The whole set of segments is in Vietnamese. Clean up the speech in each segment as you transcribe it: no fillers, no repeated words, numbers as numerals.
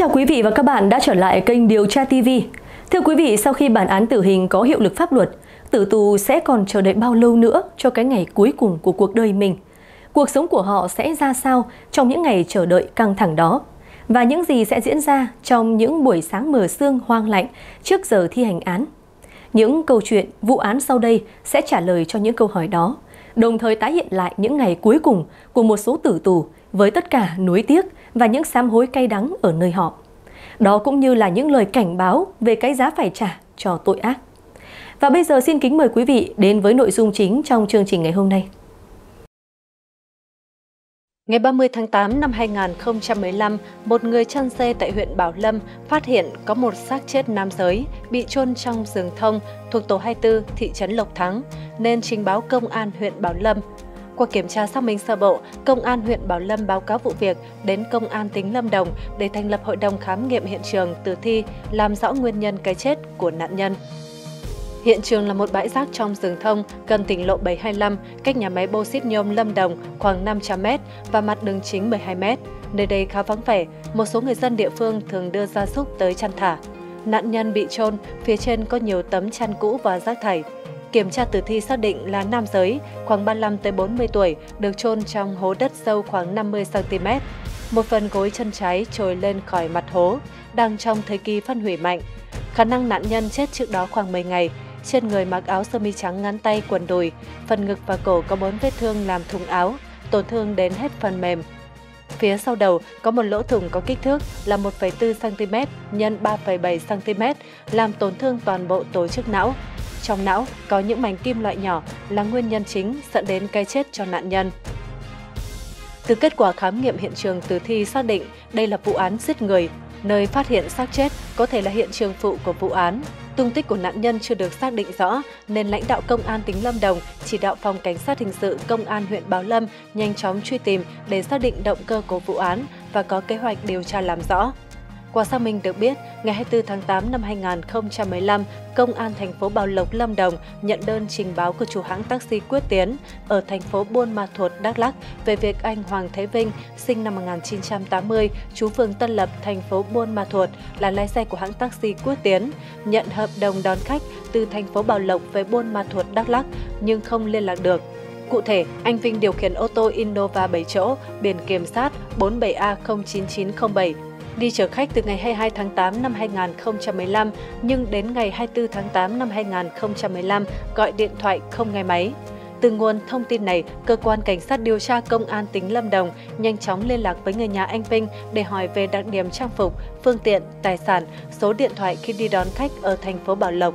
chào quý vị và các bạn đã trở lại kênh Điều tra TV. Thưa quý vị, sau khi bản án tử hình có hiệu lực pháp luật, tử tù sẽ còn chờ đợi bao lâu nữa cho cái ngày cuối cùng của cuộc đời mình? Cuộc sống của họ sẽ ra sao trong những ngày chờ đợi căng thẳng đó? Và những gì sẽ diễn ra trong những buổi sáng mờ sương hoang lạnh trước giờ thi hành án? Những câu chuyện, vụ án sau đây sẽ trả lời cho những câu hỏi đó, đồng thời tái hiện lại những ngày cuối cùng của một số tử tù với tất cả nuối tiếc và những sám hối cay đắng ở nơi họ. Đó cũng như là những lời cảnh báo về cái giá phải trả cho tội ác. Và bây giờ xin kính mời quý vị đến với nội dung chính trong chương trình ngày hôm nay. Ngày 30 tháng 8 năm 2015, một người chăn dê tại huyện Bảo Lâm phát hiện có một xác chết nam giới bị chôn trong rừng thông thuộc tổ 24 thị trấn Lộc Thắng, nên trình báo công an huyện Bảo Lâm. Qua kiểm tra xác minh sơ bộ, công an huyện Bảo Lâm báo cáo vụ việc đến công an tỉnh Lâm Đồng để thành lập hội đồng khám nghiệm hiện trường tử thi, làm rõ nguyên nhân cái chết của nạn nhân. Hiện trường là một bãi rác trong rừng thông gần tỉnh lộ 725, cách nhà máy bô xít nhôm Lâm Đồng khoảng 500 m và mặt đường chính 12 m. Nơi đây khá vắng vẻ, một số người dân địa phương thường đưa gia súc tới chăn thả. Nạn nhân bị chôn, phía trên có nhiều tấm chăn cũ và rác thải. Kiểm tra tử thi xác định là nam giới, khoảng 35–40 tuổi, được chôn trong hố đất sâu khoảng 50 cm. Một phần gối chân trái trồi lên khỏi mặt hố, đang trong thời kỳ phân hủy mạnh. Khả năng nạn nhân chết trước đó khoảng 10 ngày. Trên người mặc áo sơ mi trắng ngắn tay quần đùi, phần ngực và cổ có 4 vết thương làm thủng áo, tổn thương đến hết phần mềm. Phía sau đầu có một lỗ thủng có kích thước là 1,4 cm x 3,7 cm làm tổn thương toàn bộ tổ chức não. Trong não có những mảnh kim loại nhỏ là nguyên nhân chính dẫn đến cái chết cho nạn nhân. Từ kết quả khám nghiệm hiện trường tử thi xác định đây là vụ án giết người, nơi phát hiện xác chết có thể là hiện trường phụ của vụ án. Tung tích của nạn nhân chưa được xác định rõ nên lãnh đạo công an tỉnh Lâm Đồng chỉ đạo phòng cảnh sát hình sự công an huyện Bảo Lâm nhanh chóng truy tìm để xác định động cơ của vụ án và có kế hoạch điều tra làm rõ. Qua xác minh được biết, ngày 24 tháng 8 năm 2015, công an thành phố Bảo Lộc, Lâm Đồng nhận đơn trình báo của chủ hãng taxi Quyết Tiến ở thành phố Buôn Ma Thuột, Đắk Lắk về việc anh Hoàng Thế Vinh, sinh năm 1980, trú phường Tân Lập, thành phố Buôn Ma Thuột, là lái xe của hãng taxi Quyết Tiến, nhận hợp đồng đón khách từ thành phố Bảo Lộc về Buôn Ma Thuột, Đắk Lắk nhưng không liên lạc được. Cụ thể, anh Vinh điều khiển ô tô Innova 7 chỗ, biển kiểm soát 47A09907. Đi chở khách từ ngày 22 tháng 8 năm 2015 nhưng đến ngày 24 tháng 8 năm 2015 gọi điện thoại không nghe máy. Từ nguồn thông tin này, cơ quan cảnh sát điều tra công an tỉnh Lâm Đồng nhanh chóng liên lạc với người nhà anh Vinh để hỏi về đặc điểm trang phục, phương tiện, tài sản, số điện thoại khi đi đón khách ở thành phố Bảo Lộc.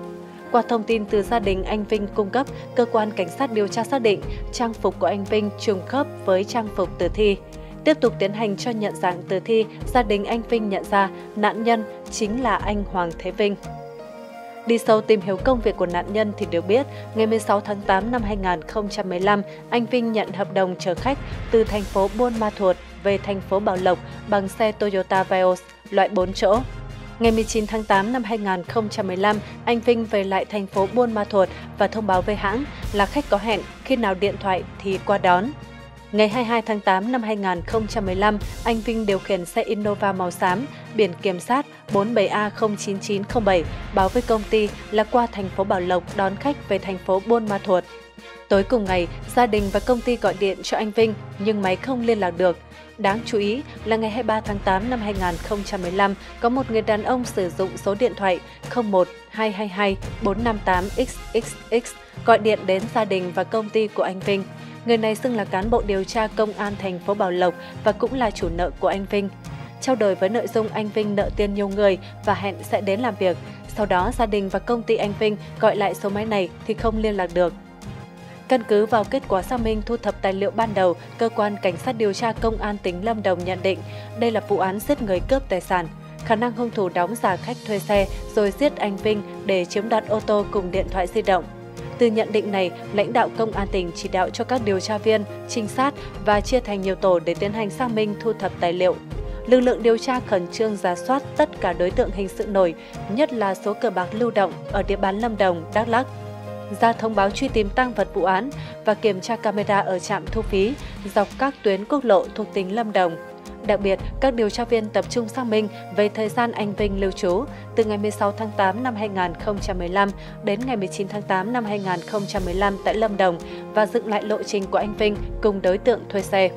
Qua thông tin từ gia đình anh Vinh cung cấp, cơ quan cảnh sát điều tra xác định trang phục của anh Vinh trùng khớp với trang phục tử thi. Tiếp tục tiến hành cho nhận dạng tử thi, gia đình anh Vinh nhận ra nạn nhân chính là anh Hoàng Thế Vinh. Đi sâu tìm hiểu công việc của nạn nhân thì được biết, ngày 16 tháng 8 năm 2015, anh Vinh nhận hợp đồng chở khách từ thành phố Buôn Ma Thuột về thành phố Bảo Lộc bằng xe Toyota Vios loại 4 chỗ. Ngày 19 tháng 8 năm 2015, anh Vinh về lại thành phố Buôn Ma Thuột và thông báo với hãng là khách có hẹn, khi nào điện thoại thì qua đón. Ngày 22 tháng 8 năm 2015, anh Vinh điều khiển xe Innova màu xám, biển kiểm soát 47A09907, báo với công ty là qua thành phố Bảo Lộc đón khách về thành phố Buôn Ma Thuột. Tối cùng ngày, gia đình và công ty gọi điện cho anh Vinh nhưng máy không liên lạc được. Đáng chú ý là ngày 23 tháng 8 năm 2015, có một người đàn ông sử dụng số điện thoại 01222458XXX gọi điện đến gia đình và công ty của anh Vinh. Người này xưng là cán bộ điều tra công an thành phố Bảo Lộc và cũng là chủ nợ của anh Vinh. Trao đổi với nội dung anh Vinh nợ tiền nhiều người và hẹn sẽ đến làm việc. Sau đó, gia đình và công ty anh Vinh gọi lại số máy này thì không liên lạc được. Căn cứ vào kết quả xác minh thu thập tài liệu ban đầu, Cơ quan Cảnh sát điều tra Công an tỉnh Lâm Đồng nhận định đây là vụ án giết người cướp tài sản. Khả năng hung thủ đóng giả khách thuê xe rồi giết anh Vinh để chiếm đoạt ô tô cùng điện thoại di động. Từ nhận định này, lãnh đạo công an tỉnh chỉ đạo cho các điều tra viên, trinh sát và chia thành nhiều tổ để tiến hành xác minh thu thập tài liệu. Lực lượng điều tra khẩn trương rà soát tất cả đối tượng hình sự nổi, nhất là số cờ bạc lưu động ở địa bàn Lâm Đồng, Đắk Lắk. Ra thông báo truy tìm tang vật vụ án và kiểm tra camera ở trạm thu phí dọc các tuyến quốc lộ thuộc tỉnh Lâm Đồng. Đặc biệt, các điều tra viên tập trung xác minh về thời gian anh Vinh lưu trú từ ngày 16 tháng 8 năm 2015 đến ngày 19 tháng 8 năm 2015 tại Lâm Đồng và dựng lại lộ trình của anh Vinh cùng đối tượng thuê xe.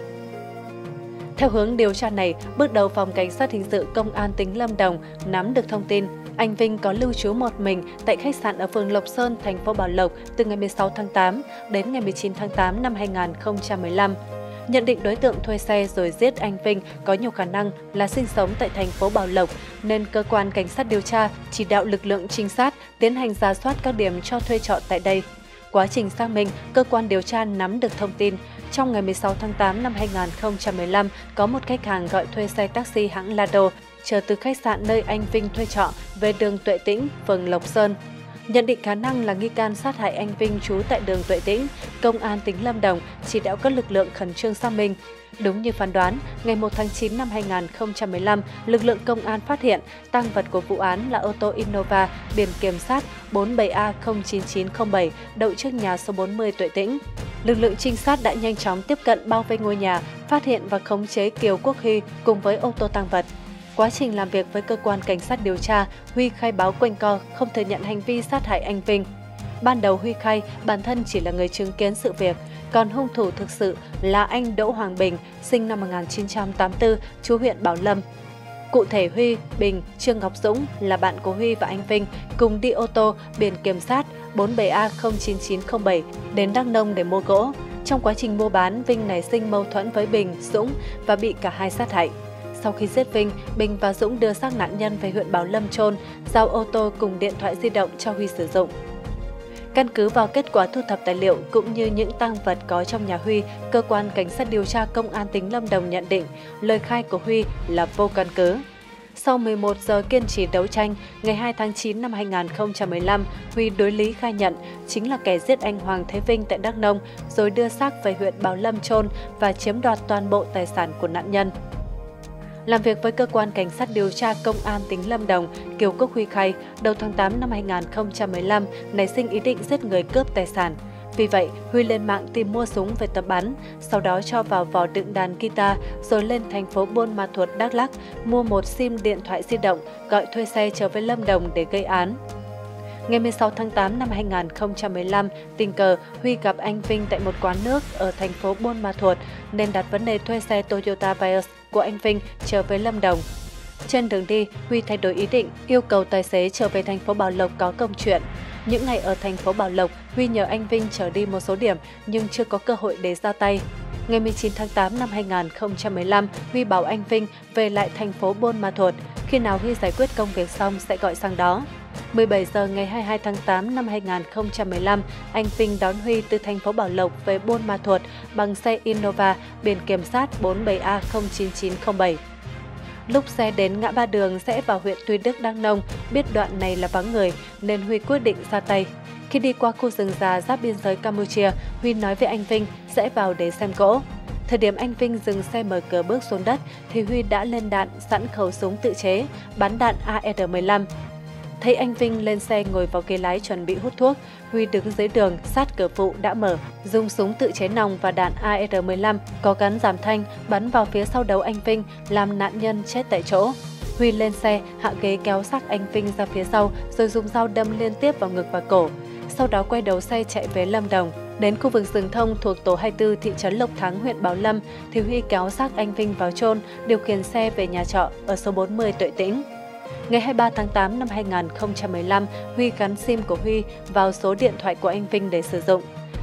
Theo hướng điều tra này, bước đầu Phòng Cảnh sát Hình sự Công an tỉnh Lâm Đồng nắm được thông tin anh Vinh có lưu trú một mình tại khách sạn ở phường Lộc Sơn, thành phố Bảo Lộc từ ngày 16 tháng 8 đến ngày 19 tháng 8 năm 2015. Nhận định đối tượng thuê xe rồi giết anh Vinh có nhiều khả năng là sinh sống tại thành phố Bảo Lộc, nên cơ quan cảnh sát điều tra chỉ đạo lực lượng trinh sát tiến hành rà soát các điểm cho thuê trọ tại đây. Quá trình xác minh, cơ quan điều tra nắm được thông tin trong ngày 16 tháng 8 năm 2015 có một khách hàng gọi thuê xe taxi hãng Lado chở từ khách sạn nơi anh Vinh thuê trọ về đường Tuệ Tĩnh, phường Lộc Sơn. Nhận định khả năng là nghi can sát hại anh Vinh trú tại đường Tuệ Tĩnh, Công an tỉnh Lâm Đồng chỉ đạo các lực lượng khẩn trương xác minh. Đúng như phán đoán, ngày 1 tháng 9 năm 2015, lực lượng công an phát hiện tang vật của vụ án là ô tô Innova biển kiểm soát 47A09907 đậu trước nhà số 40 Tuệ Tĩnh. Lực lượng trinh sát đã nhanh chóng tiếp cận bao vây ngôi nhà, phát hiện và khống chế Kiều Quốc Huy cùng với ô tô tang vật. Quá trình làm việc với cơ quan cảnh sát điều tra, Huy khai báo quanh co, không thừa nhận hành vi sát hại anh Vinh. Ban đầu Huy khai bản thân chỉ là người chứng kiến sự việc, còn hung thủ thực sự là anh Đỗ Hoàng Bình, sinh năm 1984, trú huyện Bảo Lâm. Cụ thể Huy, Bình, Trương Ngọc Dũng là bạn của Huy và anh Vinh cùng đi ô tô biển kiểm soát 47A09907 đến Đắk Nông để mua gỗ. Trong quá trình mua bán, Vinh nảy sinh mâu thuẫn với Bình, Dũng và bị cả hai sát hại. Sau khi giết Vinh, Bình và Dũng đưa xác nạn nhân về huyện Bảo Lâm chôn, giao ô tô cùng điện thoại di động cho Huy sử dụng. Căn cứ vào kết quả thu thập tài liệu cũng như những tang vật có trong nhà Huy, cơ quan cảnh sát điều tra Công an tỉnh Lâm Đồng nhận định lời khai của Huy là vô căn cứ. Sau 11 giờ kiên trì đấu tranh, ngày 2 tháng 9 năm 2015, Huy đối lý khai nhận chính là kẻ giết anh Hoàng Thế Vinh tại Đắk Nông, rồi đưa xác về huyện Bảo Lâm chôn và chiếm đoạt toàn bộ tài sản của nạn nhân. Làm việc với cơ quan cảnh sát điều tra Công an tỉnh Lâm Đồng, Kiều Quốc Huy khai đầu tháng 8 năm 2015 nảy sinh ý định giết người cướp tài sản. Vì vậy, Huy lên mạng tìm mua súng về tập bắn, sau đó cho vào vỏ đựng đàn guitar rồi lên thành phố Buôn Ma Thuột, Đắk Lắk, mua một sim điện thoại di động, gọi thuê xe trở về Lâm Đồng để gây án. Ngày 16 tháng 8 năm 2015, tình cờ Huy gặp anh Vinh tại một quán nước ở thành phố Buôn Ma Thuột nên đặt vấn đề thuê xe Toyota Vios của anh Vinh trở về Lâm Đồng. Trên đường đi, Huy thay đổi ý định, yêu cầu tài xế trở về thành phố Bảo Lộc có công chuyện. Những ngày ở thành phố Bảo Lộc, Huy nhờ anh Vinh chở đi một số điểm nhưng chưa có cơ hội để ra tay. Ngày 19 tháng 8 năm 2015, Huy bảo anh Vinh về lại thành phố Buôn Ma Thuột, khi nào Huy giải quyết công việc xong sẽ gọi sang đó. 17 giờ ngày 22 tháng 8 năm 2015, anh Vinh đón Huy từ thành phố Bảo Lộc về Buôn Ma Thuột bằng xe Innova biển kiểm soát 47A09907. Lúc xe đến ngã ba đường rẽ vào huyện Tuy Đức, Đắk Nông, biết đoạn này là vắng người nên Huy quyết định ra tay. Khi đi qua khu rừng già giáp biên giới Campuchia, Huy nói với anh Vinh sẽ vào để xem gỗ. Thời điểm anh Vinh dừng xe mở cửa bước xuống đất thì Huy đã lên đạn sẵn khẩu súng tự chế, bắn đạn AR-15. Thấy anh Vinh lên xe ngồi vào ghế lái chuẩn bị hút thuốc, Huy đứng dưới đường sát cửa phụ đã mở, dùng súng tự chế nòng và đạn AR-15 có gắn giảm thanh bắn vào phía sau đầu anh Vinh làm nạn nhân chết tại chỗ. Huy lên xe, hạ ghế kéo xác anh Vinh ra phía sau rồi dùng dao đâm liên tiếp vào ngực và cổ. Sau đó quay đầu xe chạy về Lâm Đồng. Đến khu vực rừng thông thuộc tổ 24 thị trấn Lộc Thắng, huyện Bảo Lâm thì Huy kéo xác anh Vinh vào chôn, điều khiển xe về nhà trọ ở số 40 Tuệ Tĩnh. Ngày 23 tháng 8 năm 2015, Huy gắn sim của Huy vào số điện thoại của anh Vinh để sử dụng.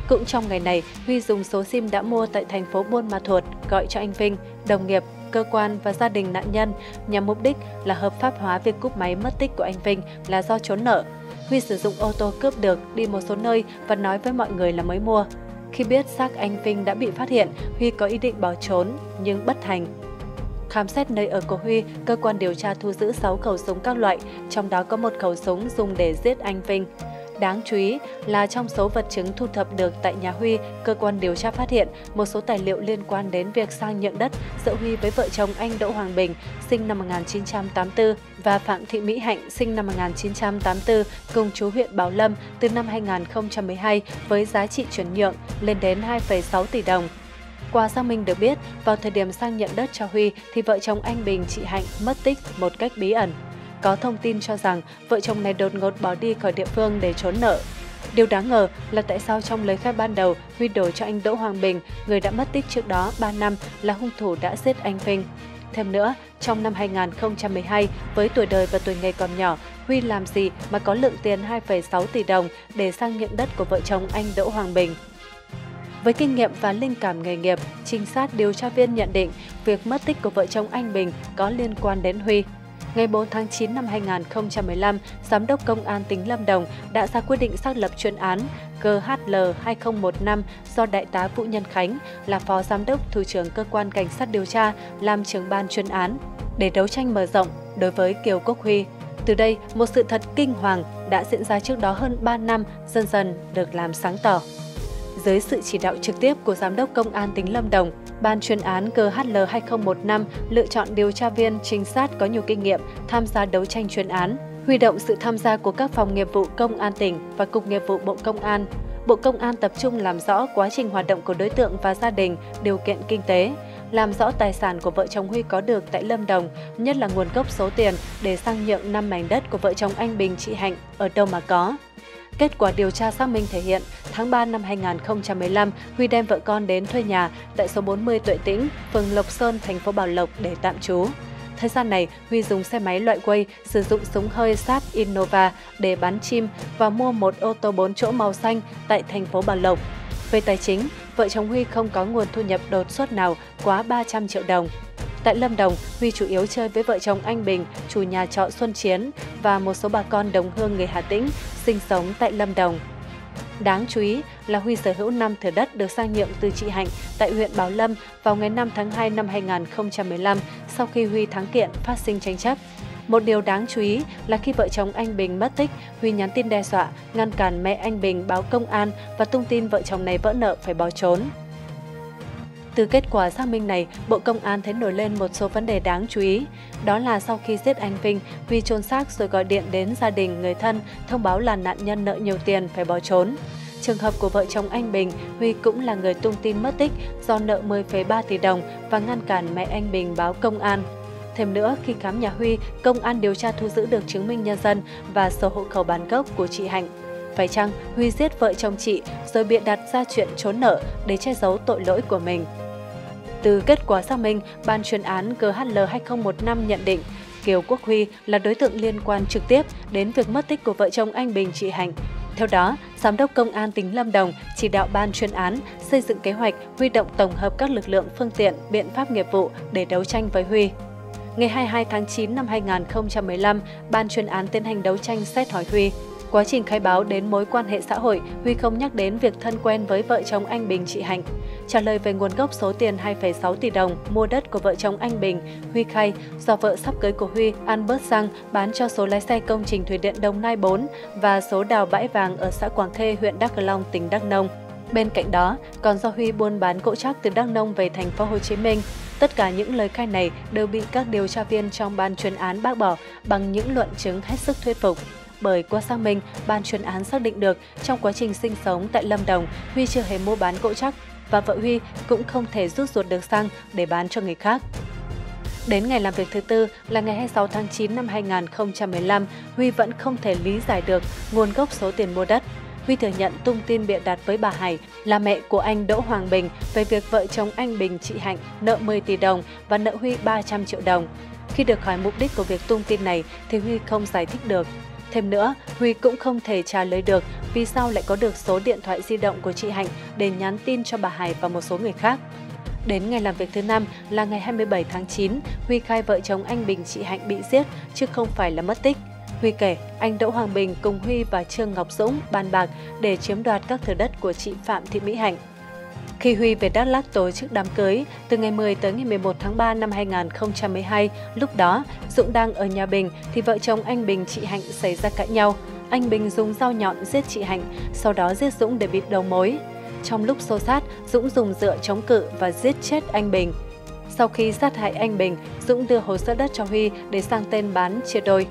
Cũng trong ngày này, Huy dùng số sim đã mua tại thành phố Buôn Ma Thuột gọi cho anh Vinh, đồng nghiệp, cơ quan và gia đình nạn nhân nhằm mục đích là hợp pháp hóa việc cúp máy mất tích của anh Vinh là do trốn nợ. Huy sử dụng ô tô cướp được đi một số nơi và nói với mọi người là mới mua. Khi biết xác anh Vinh đã bị phát hiện, Huy có ý định bỏ trốn nhưng bất thành. Khám xét nơi ở của Huy, cơ quan điều tra thu giữ 6 khẩu súng các loại, trong đó có một khẩu súng dùng để giết anh Vinh. Đáng chú ý là trong số vật chứng thu thập được tại nhà Huy, cơ quan điều tra phát hiện một số tài liệu liên quan đến việc sang nhượng đất giữa Huy với vợ chồng anh Đỗ Hoàng Bình, sinh năm 1984 và Phạm Thị Mỹ Hạnh, sinh năm 1984, cùng trú huyện Bảo Lâm từ năm 2012 với giá trị chuyển nhượng lên đến 2,6 tỷ đồng. Qua xác minh được biết, vào thời điểm sang nhượng đất cho Huy thì vợ chồng anh Bình, chị Hạnh mất tích một cách bí ẩn. Có thông tin cho rằng vợ chồng này đột ngột bỏ đi khỏi địa phương để trốn nợ. Điều đáng ngờ là tại sao trong lời khai ban đầu, Huy đổ cho anh Đỗ Hoàng Bình, người đã mất tích trước đó 3 năm, là hung thủ đã giết anh Vinh. Thêm nữa, trong năm 2012, với tuổi đời và tuổi nghề còn nhỏ, Huy làm gì mà có lượng tiền 2,6 tỷ đồng để sang nhượng đất của vợ chồng anh Đỗ Hoàng Bình. Với kinh nghiệm và linh cảm nghề nghiệp, trinh sát điều tra viên nhận định việc mất tích của vợ chồng anh Bình có liên quan đến Huy. Ngày 4 tháng 9 năm 2015, Giám đốc Công an tỉnh Lâm Đồng đã ra quyết định xác lập chuyên án GHL-2015 do Đại tá Vũ Nhân Khánh là Phó Giám đốc Thủ trưởng Cơ quan Cảnh sát điều tra làm trưởng ban chuyên án để đấu tranh mở rộng đối với Kiều Quốc Huy. Từ đây, một sự thật kinh hoàng đã diễn ra trước đó hơn 3 năm dần dần được làm sáng tỏ. Dưới sự chỉ đạo trực tiếp của Giám đốc Công an tỉnh Lâm Đồng, Ban chuyên án GHL-2015 lựa chọn điều tra viên trinh sát có nhiều kinh nghiệm tham gia đấu tranh chuyên án, huy động sự tham gia của các phòng nghiệp vụ Công an tỉnh và Cục Nghiệp vụ Bộ Công an. Bộ Công an tập trung làm rõ quá trình hoạt động của đối tượng và gia đình, điều kiện kinh tế, làm rõ tài sản của vợ chồng Huy có được tại Lâm Đồng, nhất là nguồn gốc số tiền để sang nhượng 5 mảnh đất của vợ chồng anh Bình, chị Hạnh ở đâu mà có. Kết quả điều tra xác minh thể hiện, tháng 3 năm 2015, Huy đem vợ con đến thuê nhà tại số 40 Tuệ Tĩnh, phường Lộc Sơn, thành phố Bảo Lộc để tạm trú. Thời gian này, Huy dùng xe máy loại quay, sử dụng súng hơi sát Innova để bắn chim và mua một ô tô 4 chỗ màu xanh tại thành phố Bảo Lộc. Về tài chính, vợ chồng Huy không có nguồn thu nhập đột xuất nào quá 300 triệu đồng. Tại Lâm Đồng, Huy chủ yếu chơi với vợ chồng anh Bình, chủ nhà trọ Xuân Chiến và một số bà con đồng hương người Hà Tĩnh sinh sống tại Lâm Đồng. Đáng chú ý là Huy sở hữu 5 thửa đất được sang nhượng từ chị Hạnh tại huyện Bảo Lâm vào ngày 5 tháng 2 năm 2015 sau khi Huy thắng kiện phát sinh tranh chấp. Một điều đáng chú ý là khi vợ chồng anh Bình mất tích, Huy nhắn tin đe dọa, ngăn cản mẹ anh Bình báo công an và tung tin vợ chồng này vỡ nợ phải bỏ trốn. Từ kết quả xác minh này, Bộ Công an thấy nổi lên một số vấn đề đáng chú ý. Đó là sau khi giết anh Vinh, Huy chôn xác rồi gọi điện đến gia đình người thân thông báo là nạn nhân nợ nhiều tiền phải bỏ trốn. Trường hợp của vợ chồng anh Bình, Huy cũng là người tung tin mất tích do nợ 10,3 tỷ đồng và ngăn cản mẹ anh Bình báo công an. Thêm nữa, khi khám nhà Huy, công an điều tra thu giữ được chứng minh nhân dân và sổ hộ khẩu bản gốc của chị Hạnh. Phải chăng Huy giết vợ chồng chị rồi bịa đặt ra chuyện trốn nợ để che giấu tội lỗi của mình? Từ kết quả xác minh, Ban chuyên án GHL-2015 nhận định Kiều Quốc Huy là đối tượng liên quan trực tiếp đến việc mất tích của vợ chồng anh Bình, chị Hạnh. Theo đó, Giám đốc Công an tỉnh Lâm Đồng chỉ đạo Ban chuyên án xây dựng kế hoạch huy động tổng hợp các lực lượng, phương tiện, biện pháp nghiệp vụ để đấu tranh với Huy. Ngày 22 tháng 9 năm 2015, Ban chuyên án tiến hành đấu tranh xét hỏi Huy. Quá trình khai báo đến mối quan hệ xã hội, Huy không nhắc đến việc thân quen với vợ chồng anh Bình, chị Hạnh. Trả lời về nguồn gốc số tiền 2,6 tỷ đồng mua đất của vợ chồng anh Bình, Huy khai do vợ sắp cưới của Huy ăn bớt xăng bán cho số lái xe công trình thủy điện Đồng Nai 4 và số đào bãi vàng ở xã Quảng Thê, huyện Đắk Long, tỉnh Đắk Nông. Bên cạnh đó, còn do Huy buôn bán gỗ trác từ Đắk Nông về thành phố Hồ Chí Minh. Tất cả những lời khai này đều bị các điều tra viên trong ban chuyên án bác bỏ bằng những luận chứng hết sức thuyết phục. Bởi qua xác minh, ban chuyên án xác định được trong quá trình sinh sống tại Lâm Đồng, Huy chưa hề mua bán gỗ trác và vợ Huy cũng không thể rút ruột được xăng để bán cho người khác. Đến ngày làm việc thứ tư là ngày 26 tháng 9 năm 2015, Huy vẫn không thể lý giải được nguồn gốc số tiền mua đất. Huy thừa nhận tung tin bịa đặt với bà Hải là mẹ của anh Đỗ Hoàng Bình về việc vợ chồng anh Bình, chị Hạnh nợ 10 tỷ đồng và nợ Huy 300 triệu đồng. Khi được hỏi mục đích của việc tung tin này thì Huy không giải thích được. Thêm nữa, Huy cũng không thể trả lời được vì sao lại có được số điện thoại di động của chị Hạnh để nhắn tin cho bà Hải và một số người khác. Đến ngày làm việc thứ 5 là ngày 27 tháng 9, Huy khai vợ chồng anh Bình, chị Hạnh bị giết chứ không phải là mất tích. Huy kể anh Đỗ Hoàng Bình cùng Huy và Trương Ngọc Dũng bàn bạc để chiếm đoạt các thửa đất của chị Phạm Thị Mỹ Hạnh. Khi Huy về Đắk Lắk tổ chức đám cưới, từ ngày 10 tới ngày 11 tháng 3 năm 2012, lúc đó Dũng đang ở nhà Bình thì vợ chồng anh Bình, chị Hạnh xảy ra cãi nhau. Anh Bình dùng dao nhọn giết chị Hạnh, sau đó giết Dũng để bịt đầu mối. Trong lúc xô xát, Dũng dùng dựa chống cự và giết chết anh Bình. Sau khi sát hại anh Bình, Dũng đưa hồ sơ đất cho Huy để sang tên bán chia đôi.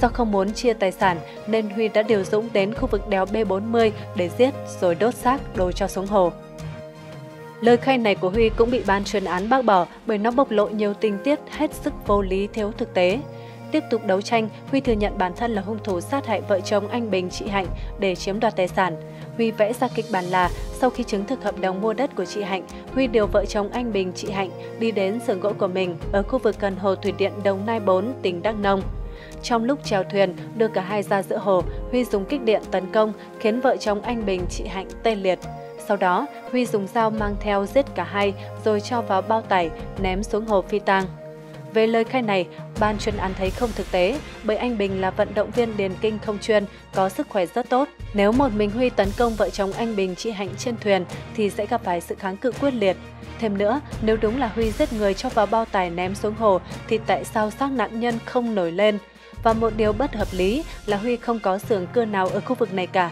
Do không muốn chia tài sản nên Huy đã điều Dũng đến khu vực đèo B40 để giết rồi đốt xác đổ cho xuống hồ. Lời khai này của Huy cũng bị ban chuyên án bác bỏ bởi nó bộc lộ nhiều tình tiết hết sức vô lý, thiếu thực tế. Tiếp tục đấu tranh, Huy thừa nhận bản thân là hung thủ sát hại vợ chồng anh Bình, chị Hạnh để chiếm đoạt tài sản. Huy vẽ ra kịch bản là sau khi chứng thực hợp đồng mua đất của chị Hạnh, Huy điều vợ chồng anh Bình, chị Hạnh đi đến xưởng gỗ của mình ở khu vực gần hồ thủy điện Đồng Nai 4, tỉnh Đắk Nông. Trong lúc chèo thuyền đưa cả hai ra giữa hồ, Huy dùng kích điện tấn công khiến vợ chồng anh Bình, chị Hạnh tê liệt. Sau đó, Huy dùng dao mang theo giết cả hai rồi cho vào bao tải ném xuống hồ phi tang. Về lời khai này, ban chuyên án thấy không thực tế bởi anh Bình là vận động viên điền kinh không chuyên, có sức khỏe rất tốt. Nếu một mình Huy tấn công vợ chồng anh Bình, chị Hạnh trên thuyền thì sẽ gặp phải sự kháng cự quyết liệt. Thêm nữa, nếu đúng là Huy giết người cho vào bao tải ném xuống hồ thì tại sao xác nạn nhân không nổi lên? Và một điều bất hợp lý là Huy không có xưởng cưa nào ở khu vực này cả.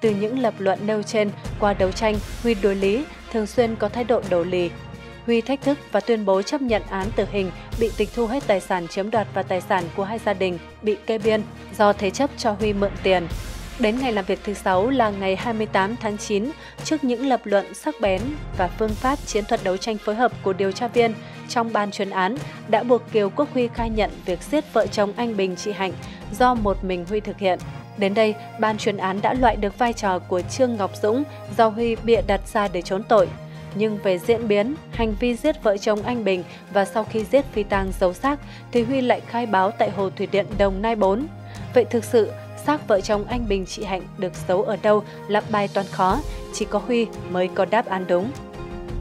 Từ những lập luận nêu trên, qua đấu tranh, Huy đối lý, thường xuyên có thái độ đổ lì. Huy thách thức và tuyên bố chấp nhận án tử hình, bị tịch thu hết tài sản chiếm đoạt và tài sản của hai gia đình bị kê biên do thế chấp cho Huy mượn tiền. Đến ngày làm việc thứ 6 là ngày 28 tháng 9, trước những lập luận sắc bén và phương pháp chiến thuật đấu tranh phối hợp của điều tra viên trong ban chuyên án đã buộc Kiều Quốc Huy khai nhận việc giết vợ chồng anh Bình, chị Hạnh do một mình Huy thực hiện. Đến đây, ban chuyên án đã loại được vai trò của Trương Ngọc Dũng do Huy bịa đặt ra để trốn tội. Nhưng về diễn biến, hành vi giết vợ chồng anh Bình và sau khi giết phi tang giấu xác thì Huy lại khai báo tại hồ thủy điện Đồng Nai 4. Vậy thực sự, xác vợ chồng anh Bình, chị Hạnh được giấu ở đâu là bài toán khó, chỉ có Huy mới có đáp án đúng.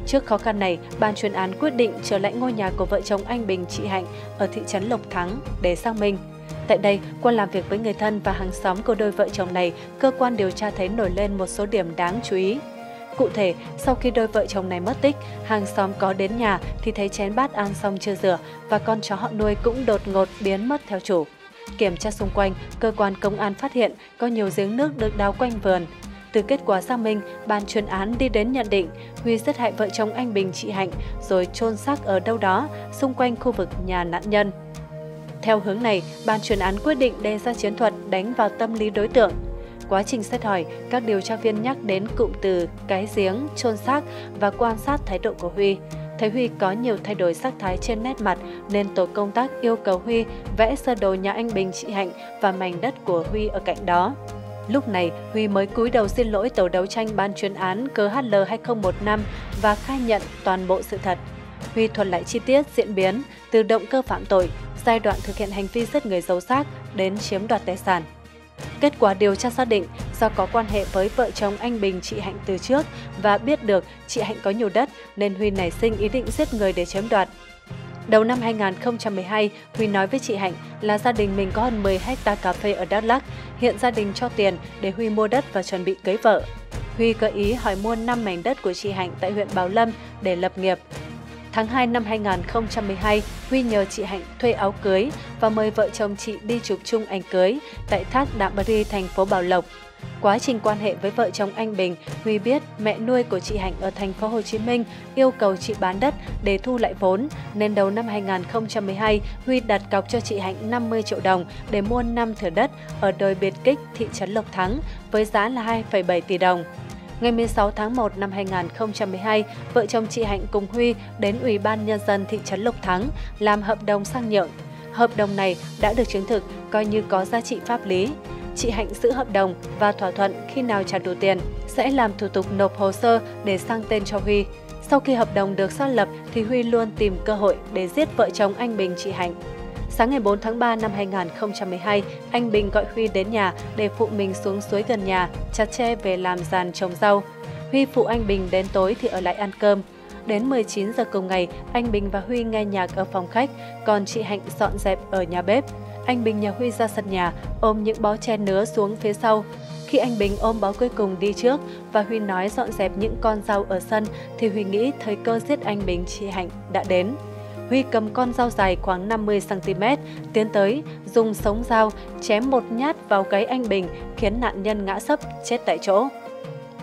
Trước khó khăn này, ban chuyên án quyết định trở lại ngôi nhà của vợ chồng anh Bình, chị Hạnh ở thị trấn Lộc Thắng để xác minh. Tại đây, qua làm việc với người thân và hàng xóm của đôi vợ chồng này, cơ quan điều tra thấy nổi lên một số điểm đáng chú ý. Cụ thể, sau khi đôi vợ chồng này mất tích, hàng xóm có đến nhà thì thấy chén bát ăn xong chưa rửa và con chó họ nuôi cũng đột ngột biến mất theo chủ. Kiểm tra xung quanh, cơ quan công an phát hiện có nhiều giếng nước được đào quanh vườn. Từ kết quả xác minh, ban chuyên án đi đến nhận định Huy giết hại vợ chồng anh Bình, chị Hạnh rồi chôn xác ở đâu đó xung quanh khu vực nhà nạn nhân. Theo hướng này, ban chuyên án quyết định đề ra chiến thuật đánh vào tâm lý đối tượng. Quá trình xét hỏi, các điều tra viên nhắc đến cụm từ cái giếng, chôn xác và quan sát thái độ của Huy. Thấy Huy có nhiều thay đổi sắc thái trên nét mặt nên tổ công tác yêu cầu Huy vẽ sơ đồ nhà anh Bình, chị Hạnh và mảnh đất của Huy ở cạnh đó. Lúc này, Huy mới cúi đầu xin lỗi tổ đấu tranh ban chuyên án GHL-2015 và khai nhận toàn bộ sự thật. Huy thuật lại chi tiết diễn biến từ động cơ phạm tội, giai đoạn thực hiện hành vi giết người giấu xác đến chiếm đoạt tài sản. Kết quả điều tra xác định do có quan hệ với vợ chồng anh Bình, chị Hạnh từ trước và biết được chị Hạnh có nhiều đất nên Huy nảy sinh ý định giết người để chiếm đoạt. Đầu năm 2012, Huy nói với chị Hạnh là gia đình mình có hơn 10 hectare cà phê ở Đắk Lắk, hiện gia đình cho tiền để Huy mua đất và chuẩn bị cưới vợ. Huy gợi ý hỏi mua 5 mảnh đất của chị Hạnh tại huyện Bảo Lâm để lập nghiệp. Tháng 2 năm 2012, Huy nhờ chị Hạnh thuê áo cưới và mời vợ chồng chị đi chụp chung ảnh cưới tại Thác Đạm Ri, thành phố Bảo Lộc. Quá trình quan hệ với vợ chồng anh Bình, Huy biết mẹ nuôi của chị Hạnh ở thành phố Hồ Chí Minh yêu cầu chị bán đất để thu lại vốn, nên đầu năm 2012, Huy đặt cọc cho chị Hạnh 50 triệu đồng để mua 5 thửa đất ở đồi biệt kích thị trấn Lộc Thắng với giá là 2,7 tỷ đồng. Ngày 16 tháng 1 năm 2012, vợ chồng chị Hạnh cùng Huy đến Ủy ban Nhân dân thị trấn Lộc Thắng làm hợp đồng sang nhượng. Hợp đồng này đã được chứng thực coi như có giá trị pháp lý. Chị Hạnh giữ hợp đồng và thỏa thuận khi nào trả đủ tiền sẽ làm thủ tục nộp hồ sơ để sang tên cho Huy. Sau khi hợp đồng được xác lập thì Huy luôn tìm cơ hội để giết vợ chồng anh Bình, chị Hạnh. Sáng ngày 4 tháng 3 năm 2012, anh Bình gọi Huy đến nhà để phụ mình xuống suối gần nhà, chặt tre về làm giàn trồng rau. Huy phụ anh Bình đến tối thì ở lại ăn cơm. Đến 19 giờ cùng ngày, anh Bình và Huy nghe nhạc ở phòng khách, còn chị Hạnh dọn dẹp ở nhà bếp. Anh Bình nhà Huy ra sân nhà, ôm những bó tre nứa xuống phía sau. Khi anh Bình ôm bó cuối cùng đi trước và Huy nói dọn dẹp những con rau ở sân thì Huy nghĩ thời cơ giết anh Bình, chị Hạnh đã đến. Huy cầm con dao dài khoảng 50 cm, tiến tới, dùng sống dao, chém một nhát vào gáy anh Bình, khiến nạn nhân ngã sấp, chết tại chỗ.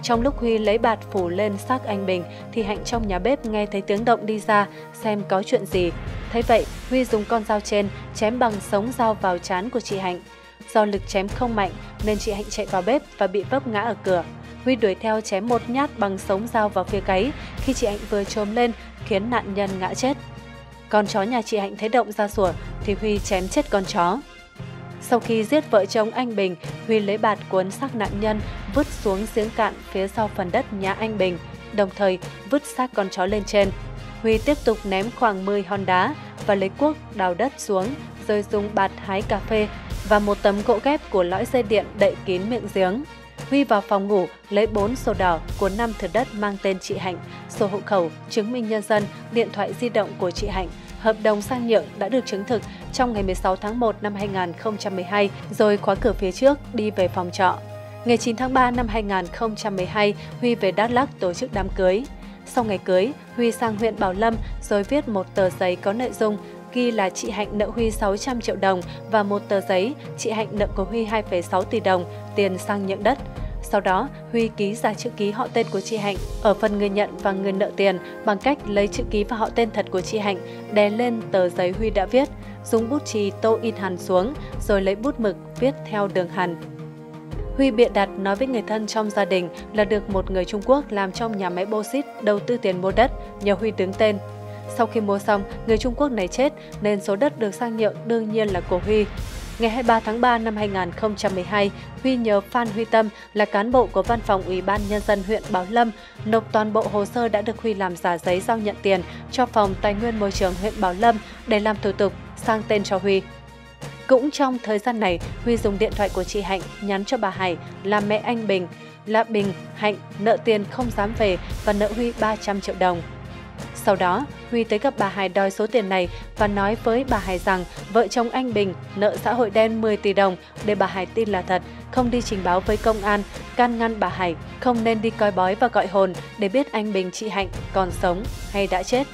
Trong lúc Huy lấy bạt phủ lên xác anh Bình, thì Hạnh trong nhà bếp nghe thấy tiếng động đi ra, xem có chuyện gì. Thấy vậy, Huy dùng con dao trên, chém bằng sống dao vào trán của chị Hạnh. Do lực chém không mạnh, nên chị Hạnh chạy vào bếp và bị vấp ngã ở cửa. Huy đuổi theo chém một nhát bằng sống dao vào phía gáy khi chị Hạnh vừa chồm lên, khiến nạn nhân ngã chết. Con chó nhà chị Hạnh thấy động ra sủa thì Huy chém chết con chó. Sau khi giết vợ chồng anh Bình, Huy lấy bạt cuốn xác nạn nhân vứt xuống giếng cạn phía sau phần đất nhà anh Bình, đồng thời vứt xác con chó lên trên. Huy tiếp tục ném khoảng 10 hòn đá và lấy cuốc đào đất xuống, rồi dùng bạt hái cà phê và một tấm gỗ ghép của lõi dây điện đậy kín miệng giếng. Huy vào phòng ngủ lấy 4 sổ đỏ của 5 thửa đất mang tên chị Hạnh, sổ hộ khẩu, chứng minh nhân dân, điện thoại di động của chị Hạnh, hợp đồng sang nhượng đã được chứng thực trong ngày 16 tháng 1 năm 2012, rồi khóa cửa phía trước đi về phòng trọ. Ngày 9 tháng 3 năm 2012, Huy về Đắk Lắk tổ chức đám cưới. Sau ngày cưới, Huy sang huyện Bảo Lâm rồi viết một tờ giấy có nội dung ghi là chị Hạnh nợ Huy 600 triệu đồng và một tờ giấy chị Hạnh nợ của Huy 2,6 tỷ đồng tiền sang nhượng đất. Sau đó, Huy ký giả chữ ký họ tên của chị Hạnh ở phần người nhận và người nợ tiền bằng cách lấy chữ ký và họ tên thật của chị Hạnh đè lên tờ giấy Huy đã viết, dùng bút chì tô in hằn xuống rồi lấy bút mực viết theo đường hằn. Huy bịa đặt nói với người thân trong gia đình là được một người Trung Quốc làm trong nhà máy bô xít đầu tư tiền mua đất, nhờ Huy đứng tên. Sau khi mua xong, người Trung Quốc này chết nên số đất được sang nhượng đương nhiên là của Huy. Ngày 23 tháng 3 năm 2012, Huy nhờ Phan Huy Tâm là cán bộ của Văn phòng Ủy ban Nhân dân huyện Bảo Lâm nộp toàn bộ hồ sơ đã được Huy làm giả giấy giao nhận tiền cho Phòng Tài nguyên Môi trường huyện Bảo Lâm để làm thủ tục sang tên cho Huy. Cũng trong thời gian này, Huy dùng điện thoại của chị Hạnh nhắn cho bà Hải là mẹ anh Bình, là Bình, Hạnh nợ tiền không dám về và nợ Huy 300 triệu đồng. Sau đó, Huy tới gặp bà Hải đòi số tiền này và nói với bà Hải rằng vợ chồng anh Bình nợ xã hội đen 10 tỷ đồng để bà Hải tin là thật, không đi trình báo với công an, can ngăn bà Hải không nên đi coi bói và gọi hồn để biết anh Bình chị Hạnh còn sống hay đã chết.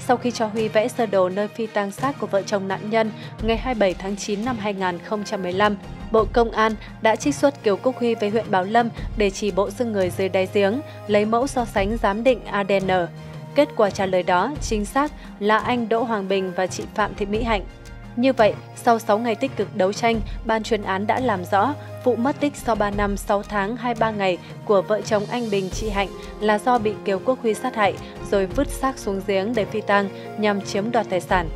Sau khi cho Huy vẽ sơ đồ nơi phi tang xác của vợ chồng nạn nhân, ngày 27 tháng 9 năm 2015, Bộ Công an đã trích xuất Kiều Quốc Huy về huyện Bảo Lâm để chỉ bộ xương người dưới đáy giếng, lấy mẫu so sánh giám định ADN. Kết quả trả lời đó chính xác là anh Đỗ Hoàng Bình và chị Phạm Thị Mỹ Hạnh. Như vậy, sau 6 ngày tích cực đấu tranh, ban chuyên án đã làm rõ vụ mất tích sau 3 năm 6 tháng 23 ngày của vợ chồng anh Bình chị Hạnh là do bị Kiều Quốc Huy sát hại rồi vứt xác xuống giếng để phi tang nhằm chiếm đoạt tài sản.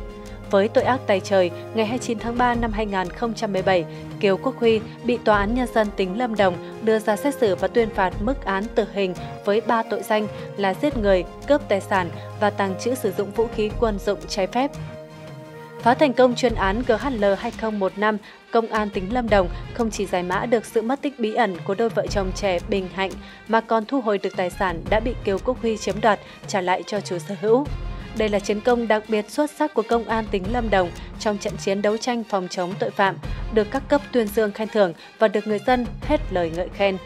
Với tội ác tày trời, ngày 29 tháng 3 năm 2017, Kiều Quốc Huy bị Tòa án Nhân dân tỉnh Lâm Đồng đưa ra xét xử và tuyên phạt mức án tử hình với 3 tội danh là giết người, cướp tài sản và tàng trữ sử dụng vũ khí quân dụng trái phép. Phá thành công chuyên án GHL-2015, Công an tỉnh Lâm Đồng không chỉ giải mã được sự mất tích bí ẩn của đôi vợ chồng trẻ Bình Hạnh mà còn thu hồi được tài sản đã bị Kiều Quốc Huy chiếm đoạt trả lại cho chủ sở hữu. Đây là chiến công đặc biệt xuất sắc của Công an tỉnh Lâm Đồng trong trận chiến đấu tranh phòng chống tội phạm, được các cấp tuyên dương khen thưởng và được người dân hết lời ngợi khen.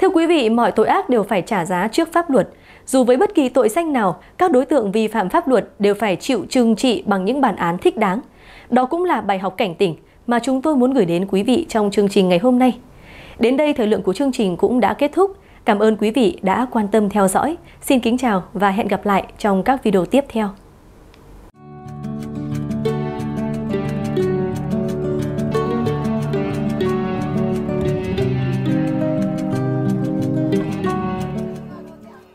Thưa quý vị, mọi tội ác đều phải trả giá trước pháp luật. Dù với bất kỳ tội danh nào, các đối tượng vi phạm pháp luật đều phải chịu trừng trị bằng những bản án thích đáng. Đó cũng là bài học cảnh tỉnh mà chúng tôi muốn gửi đến quý vị trong chương trình ngày hôm nay. Đến đây, thời lượng của chương trình cũng đã kết thúc. Cảm ơn quý vị đã quan tâm theo dõi. Xin kính chào và hẹn gặp lại trong các video tiếp theo.